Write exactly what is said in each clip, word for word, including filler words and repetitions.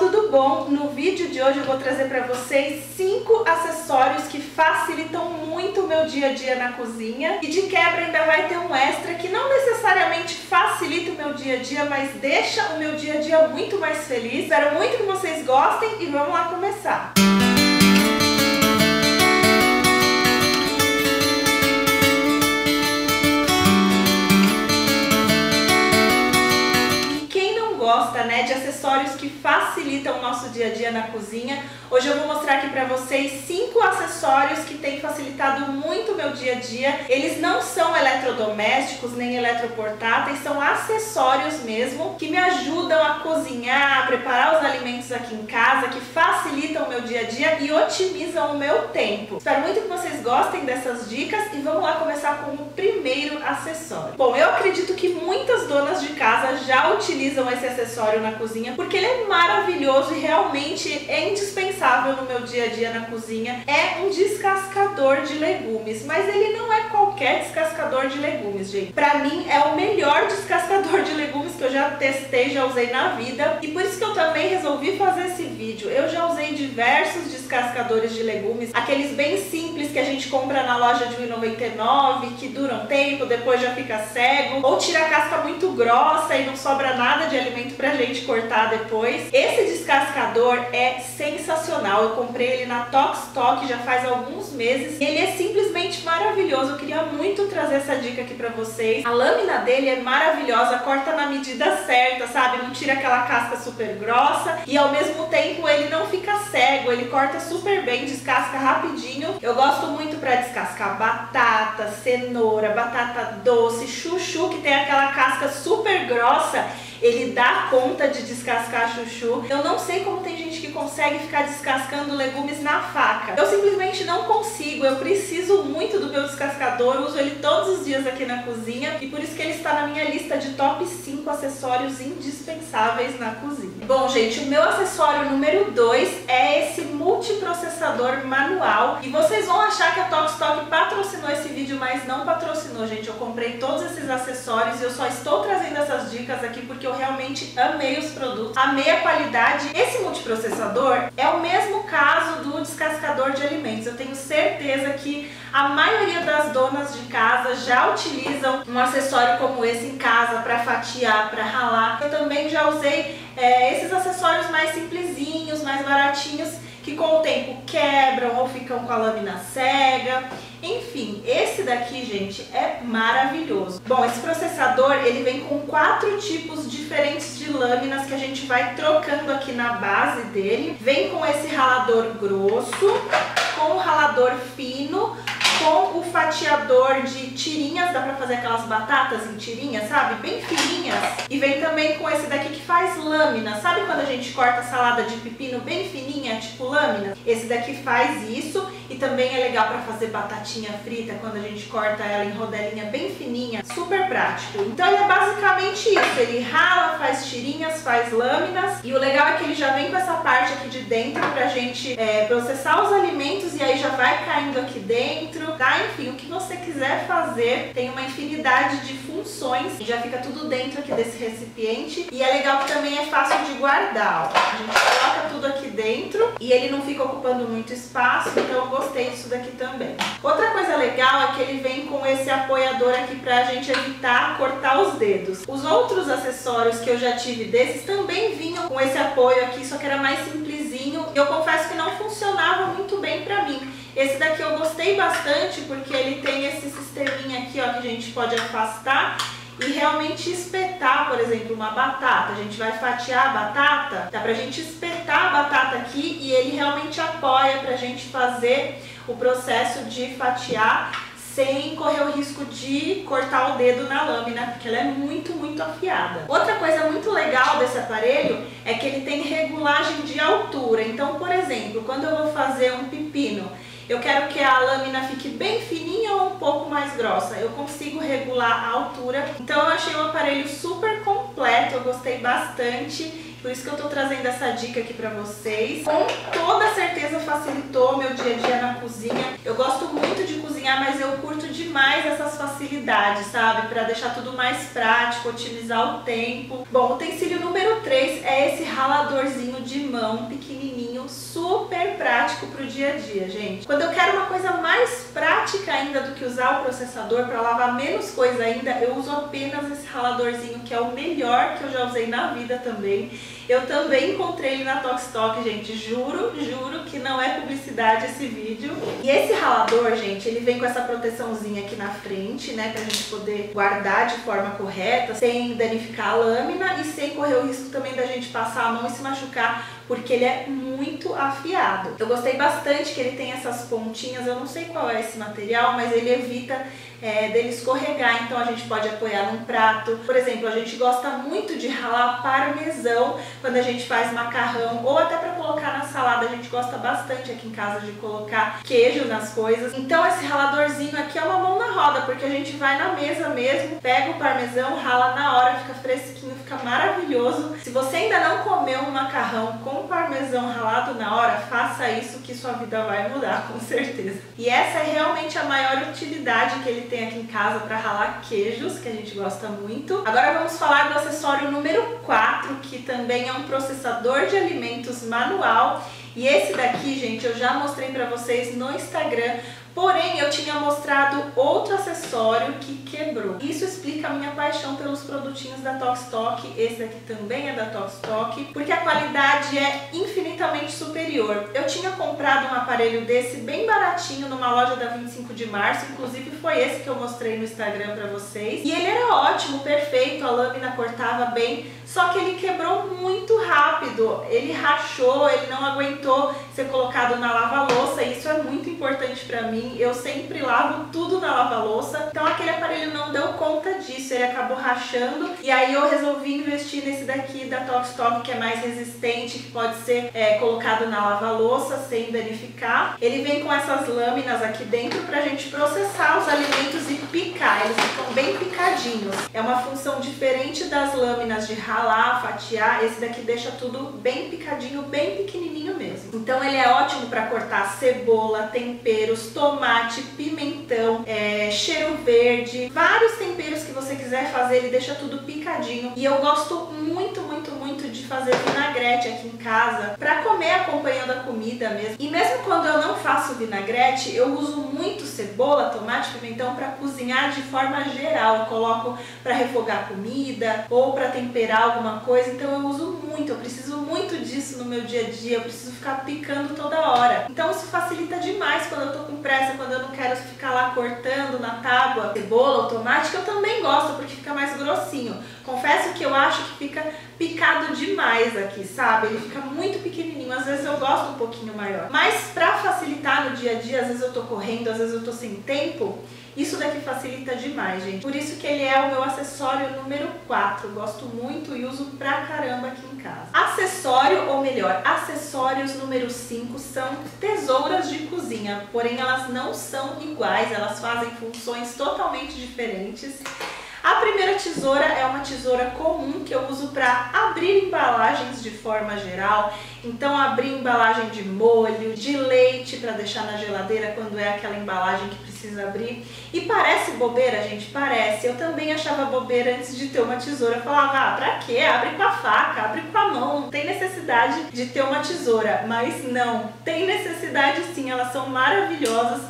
tudo bom? No vídeo de hoje eu vou trazer para vocês cinco acessórios que facilitam muito o meu dia a dia na cozinha. E de quebra ainda vai ter um extra que não necessariamente facilita o meu dia a dia, mas deixa o meu dia a dia muito mais feliz. Espero muito que vocês gostem e vamos lá começar! Né, de acessórios que facilitam o nosso dia a dia na cozinha. Hoje eu vou mostrar aqui pra vocês cinco acessórios que têm facilitado muito o meu dia a dia. Eles não são eletrodomésticos nem eletroportáteis, são acessórios mesmo que me ajudam a cozinhar, a preparar os alimentos aqui em casa, que facilitam o meu dia a dia e otimizam o meu tempo. Espero muito que vocês gostem dessas dicas e vamos lá começar com o primeiro acessório. Bom, eu acredito que muitas donas de casa já utilizam esse acessório na cozinha, porque ele é maravilhoso e realmente é indispensável no meu dia a dia na cozinha. É um descascador de legumes, mas ele não é qualquer descascador de legumes, gente. Pra mim é o melhor descascador de legumes que eu já testei, já usei na vida, e por isso que eu também resolvi fazer esse vídeo. Eu já usei diversos descascadores de legumes, aqueles bem simples que a gente compra na loja de um real e noventa e nove centavos, que duram tempo, depois já fica cego, ou tira a casca muito grossa e não sobra nada de alimento pra gente gente cortar depois. Esse descascador é sensacional. Eu comprei ele na Tok&Stok já faz alguns meses. Ele é simplesmente maravilhoso. Eu queria muito trazer essa dica aqui pra vocês. A lâmina dele é maravilhosa, corta na medida certa, sabe? Não tira aquela casca super grossa e ao mesmo tempo ele não fica cego, ele corta super bem, descasca rapidinho. Eu gosto muito pra descascar batata, cenoura, batata doce, chuchu, que tem aquela casca super grossa. Ele dá conta de descascar chuchu. Eu não sei como tem gente que consegue ficar descascando legumes na faca. Eu simplesmente não consigo. Eu preciso muito do meu descascador. Eu uso ele todos os dias aqui na cozinha. E por isso que ele está na minha lista de top cinco acessórios indispensáveis na cozinha. Bom, gente, o meu acessório número dois é esse multiprocessador manual. E vocês vão achar que a Tok&Stok patrocinou esse vídeo, mas não patrocinou, gente. Eu comprei todos esses acessórios e eu só estou trazendo essas dicas aqui porque eu realmente amei os produtos, amei a qualidade. Esse multiprocessador é o mesmo caso do descascador de alimentos. Eu tenho certeza que a maioria das donas de casa já utilizam um acessório como esse em casa para fatiar, para ralar. Eu também já usei é, esses acessórios mais simplesinhos, mais baratinhos, que com o tempo quebram ou ficam com a lâmina cega. Enfim, esse daqui, gente, é maravilhoso. Bom, esse processador, ele vem com quatro tipos diferentes de lâminas que a gente vai trocando aqui na base dele. Vem com esse ralador grosso, com o ralador fino, com o fatiador de tirinhas, dá pra fazer aquelas batatas em tirinhas, sabe? Bem fininhas. E vem também com esse daqui que faz lâmina. Sabe quando a gente corta salada de pepino bem fininha, tipo lâmina? Esse daqui faz isso e também é legal pra fazer batatinha frita, quando a gente corta ela em rodelinha bem fininha. Super prático. Então ele é basicamente isso. Ele rala, faz tirinhas, faz lâminas. E o legal é que ele já vem com essa parte aqui de dentro pra gente é, processar os alimentos e aí já vai caindo aqui dentro. Tá? Enfim, o que você quiser fazer, tem uma infinidade de funções, já fica tudo dentro aqui desse recipiente. E é legal que também é fácil de guardar, ó. A gente coloca tudo aqui dentro e ele não fica ocupando muito espaço, então eu gostei disso daqui também. Outra coisa legal é que ele vem com esse apoiador aqui pra gente evitar cortar os dedos. Os outros acessórios que eu já tive desses também vinham com esse apoio aqui, só que era mais simplesinho. Eu confesso que não funcionava muito bem pra mim. Esse daqui eu gostei bastante porque ele tem esse sisteminha aqui, ó, que a gente pode afastar e realmente espetar, por exemplo, uma batata. A gente vai fatiar a batata, dá pra gente espetar a batata aqui e ele realmente apoia pra gente fazer o processo de fatiar sem correr o risco de cortar o dedo na lâmina, porque ela é muito, muito afiada. Outra coisa muito legal desse aparelho é que ele tem regulagem de altura. Então, por exemplo, quando eu vou fazer um pepino, eu quero que a lâmina fique bem fininha ou um pouco mais grossa. Eu consigo regular a altura. Então eu achei o aparelho super completo, eu gostei bastante. Por isso que eu tô trazendo essa dica aqui pra vocês. Com toda certeza facilitou meu dia a dia na cozinha. Eu gosto muito de cozinhar, mas eu curto demais essas facilidades, sabe? Pra deixar tudo mais prático, otimizar o tempo. Bom, o utensílio número três é esse raladorzinho de limão pequenininho, super prático pro dia a dia, gente. Quando eu quero uma coisa mais prática ainda do que usar o processador para lavar menos coisa ainda, eu uso apenas esse raladorzinho, que é o melhor que eu já usei na vida também. Eu também encontrei ele na Tok&Stok, gente, juro, juro que não é publicidade esse vídeo. E esse ralador, gente, ele vem com essa proteçãozinha aqui na frente, né, pra gente poder guardar de forma correta, sem danificar a lâmina e sem correr o risco também da gente passar a mão e se machucar, porque ele é muito afiado. Eu gostei bastante que ele tem essas pontinhas, eu não sei qual é esse material, mas ele evita é, dele escorregar, então a gente pode apoiar num prato. Por exemplo, a gente gosta muito de ralar parmesão quando a gente faz macarrão, ou até para colocar na salada, a gente gosta bastante aqui em casa de colocar queijo nas coisas. Então esse raladorzinho aqui é uma mão na roda, porque a gente vai na mesa mesmo, pega o parmesão, rala na hora, fica fresquinho, fica maravilhoso. Se você ainda não comeu um macarrão com parmesão ralado na hora, faça isso que sua vida vai mudar, com certeza. E essa é realmente a maior utilidade que ele tem aqui em casa para ralar queijos, que a gente gosta muito. Agora vamos falar do acessório número quatro, que também é um processador de alimentos manual. E esse daqui, gente, eu já mostrei para vocês no Instagram, porém eu tinha mostrado outro acessório que quebrou. Isso explica a minha paixão pelos produtinhos da Tok&Stok. Esse daqui também é da Tok&Stok, porque a qualidade é infinitamente superior. Eu tinha comprado um aparelho desse bem baratinho numa loja da vinte e cinco de março, inclusive foi esse que eu mostrei no Instagram para vocês. E ele era ótimo, perfeito, a lâmina cortava bem, só que ele quebrou muito rápido. Ele rachou, ele não aguentou ser colocado na lava-louça, e isso é muito importante para mim. Eu sempre lavo tudo na lava-louça, então aquele aparelho não deu conta disso, ele acabou rachando, e aí eu resolvi investir nesse daqui da Tok&Stok, que é mais resistente, que pode ser é, colocado na lava-louça sem danificar. Ele vem com essas lâminas aqui dentro pra gente processar os alimentos e picar, eles ficam bem picadinhos. É uma função diferente das lâminas de ralar, fatiar, esse daqui deixa tudo bem picadinho, bem pequenininho mesmo. Então ele é ótimo pra cortar cebola, temperos, tomate, pimentão, é, cheiro verde, vários temperos que você quiser fazer, ele deixa tudo picadinho. E eu gosto muito, muito, muito de fazer vinagrete aqui em casa, pra comer acompanhando a comida mesmo. E mesmo quando eu não faço vinagrete, eu uso muito cebola, tomate, pimentão pra cozinhar de forma geral. Eu coloco pra refogar comida ou pra temperar alguma coisa, então eu uso muito, eu preciso muito disso no meu dia a dia, eu preciso ficar picando toda hora. Então isso facilita demais quando eu tô com pressa, quando eu não quero ficar lá cortando na tábua cebola ou tomate, que eu também gosto, porque fica mais grossinho. Confesso que eu acho que fica picado demais aqui, sabe? Ele fica muito pequenininho, às vezes eu gosto um pouquinho maior. Mas pra facilitar no dia a dia, às vezes eu tô correndo, às vezes eu tô sem tempo, isso daqui facilita demais, gente. Por isso que ele é o meu acessório número quatro. Gosto muito e uso pra caramba aqui em casa. Acessório, ou melhor, acessórios número cinco são tesouras de cozinha. Porém, elas não são iguais, elas fazem funções totalmente diferentes. A primeira tesoura é uma tesoura comum que eu uso para abrir embalagens de forma geral. Então, abrir embalagem de molho, de leite para deixar na geladeira quando é aquela embalagem que precisa abrir. E parece bobeira, gente, parece. Eu também achava bobeira antes de ter uma tesoura. Eu falava, ah, pra quê? Abre com a faca, abre com a mão, não tem necessidade de ter uma tesoura. Mas não, tem necessidade sim, elas são maravilhosas.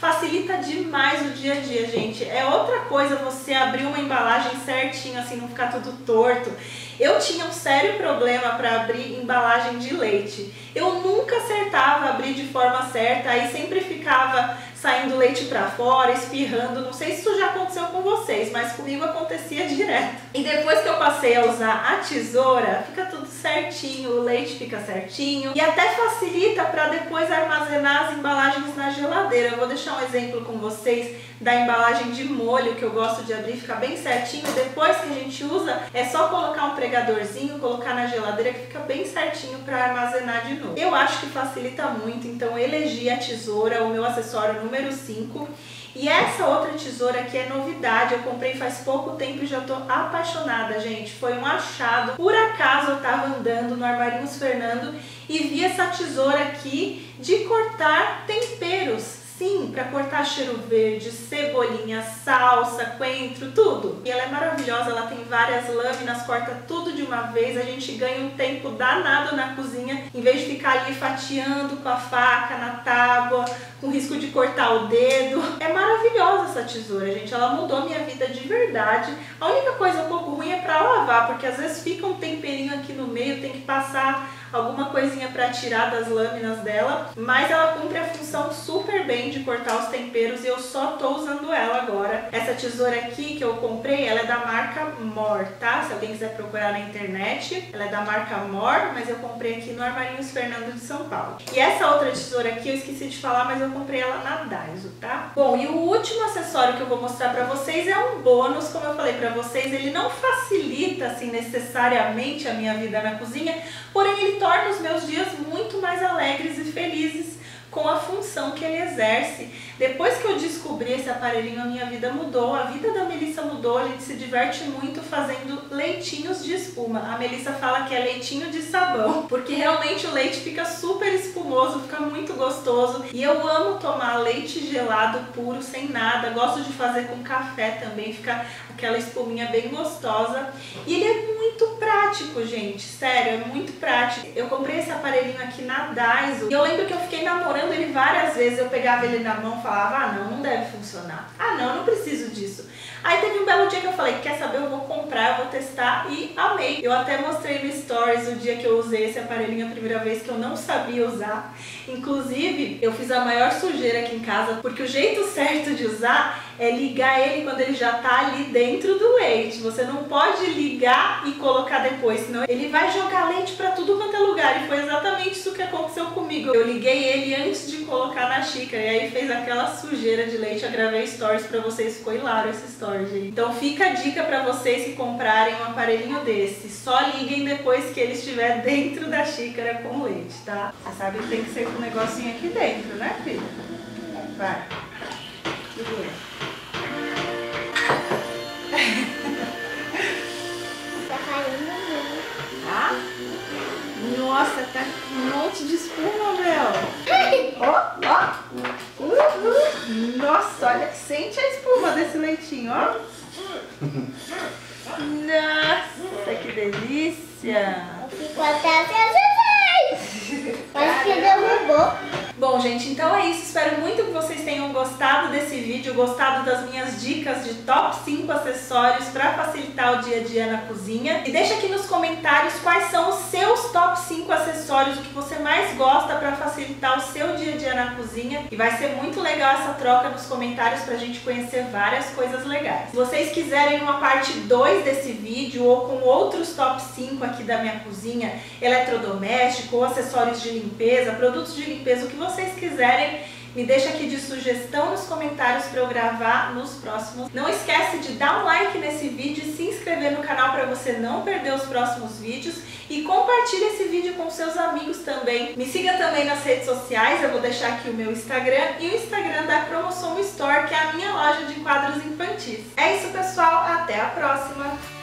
Facilita demais o dia a dia, gente. É outra coisa você abrir uma embalagem certinho, assim, não ficar tudo torto. Eu tinha um sério problema para abrir embalagem de leite. Eu nunca acertava abrir de forma certa, aí sempre ficava saindo leite pra fora, espirrando. Não sei se isso já aconteceu com vocês, mas comigo acontecia direto. E depois que eu passei a usar a tesoura, fica tudo certinho, o leite fica certinho. E até facilita pra depois armazenar as embalagens na geladeira. Eu vou deixar um exemplo com vocês da embalagem de molho, que eu gosto de abrir, fica bem certinho. Depois que a gente usa, é só colocar um pregadorzinho, colocar na geladeira, que fica bem certinho pra armazenar de novo. Eu acho que facilita muito, então elegi a tesoura, o meu acessório número cinco. E essa outra tesoura aqui é novidade, eu comprei faz pouco tempo e já tô apaixonada, gente. Foi um achado, por acaso eu tava andando no Armarinhos Fernando e vi essa tesoura aqui de cortar temperos. sim para cortar cheiro verde, cebolinha, salsa, coentro, tudo. E ela é maravilhosa, ela tem várias lâminas, corta tudo de uma vez, a gente ganha um tempo danado na cozinha, em vez de ficar ali fatiando com a faca, na tábua, com risco de cortar o dedo. É maravilhosa essa tesoura, gente, ela mudou minha vida de verdade. A única coisa um pouco ruim é para lavar, porque às vezes fica um temperinho aqui no meio, tem que passar alguma coisinha para tirar das lâminas dela, mas ela cumpre a função super bem de cortar os temperos e eu só tô usando ela agora. Essa tesoura aqui que eu comprei, ela é da marca More, tá? Se alguém quiser procurar na internet, ela é da marca More, mas eu comprei aqui no Armarinhos Fernando de São Paulo. E essa outra tesoura aqui eu esqueci de falar, mas eu comprei ela na Daiso, tá? Bom, e o último acessório que eu vou mostrar pra vocês é um bônus, como eu falei pra vocês, ele não facilita assim necessariamente a minha vida na cozinha, porém ele torna os meus dias muito mais alegres e felizes com a função que ele exerce. Depois que eu descobri esse aparelhinho, a minha vida mudou, a vida da Melissa mudou, ele se diverte muito fazendo leitinhos de espuma. A Melissa fala que é leitinho de sabão, porque realmente o leite fica super espumoso, fica muito gostoso. E eu amo tomar leite gelado puro, sem nada, gosto de fazer com café também, fica aquela espuminha bem gostosa. E ele é muito prático, gente, sério, é muito prático. Eu comprei esse aparelhinho aqui na Daiso e eu lembro que eu fiquei namorando ele várias vezes, eu pegava ele na mão e falava, ah não, não deve funcionar, ah não, eu não preciso disso. Aí teve um belo dia que eu falei, quer saber, eu vou comprar, eu vou testar, e amei. Eu até mostrei no Stories o dia que eu usei esse aparelhinho a primeira vez, que eu não sabia usar. Inclusive, eu fiz a maior sujeira aqui em casa, porque o jeito certo de usar é ligar ele quando ele já tá ali dentro do leite. Você não pode ligar e colocar depois, senão ele vai jogar leite pra tudo quanto é lugar. E foi exatamente isso que aconteceu comigo. Eu liguei ele antes de colocar na xícara, e aí fez aquela sujeira de leite. Eu gravei stories pra vocês, ficou hilário esse story, gente. Então fica a dica pra vocês que comprarem um aparelhinho desse. Só liguem depois que ele estiver dentro da xícara com leite, tá? Você sabe que tem que ser com um negocinho aqui dentro, né, filha? Vai. Segura. Nossa, tá um monte de espuma, Bel. Ó, ó. Uhum. Nossa, olha, sente a espuma desse leitinho, ó. Nossa, que delícia. Ficou até vocês. Acho que derrubou. Bom, gente, então é isso. Espero muito que vocês tenham gostado desse vídeo, gostado das minhas dicas de top cinco acessórios para facilitar o dia a dia na cozinha. E deixa aqui nos comentários quais são os seus top cinco acessórios, o que você mais gosta para facilitar o seu dia a dia na cozinha. E vai ser muito legal essa troca nos comentários para a gente conhecer várias coisas legais. Se vocês quiserem uma parte dois desse vídeo ou com outros top cinco aqui da minha cozinha, eletrodoméstico ou acessórios de limpeza, produtos de limpeza, o que você Se vocês quiserem, me deixa aqui de sugestão nos comentários para eu gravar nos próximos. Não esquece de dar um like nesse vídeo e se inscrever no canal para você não perder os próximos vídeos. E compartilhe esse vídeo com seus amigos também. Me siga também nas redes sociais, eu vou deixar aqui o meu Instagram e o Instagram da Cromossomo Store, que é a minha loja de quadros infantis. É isso, pessoal, até a próxima!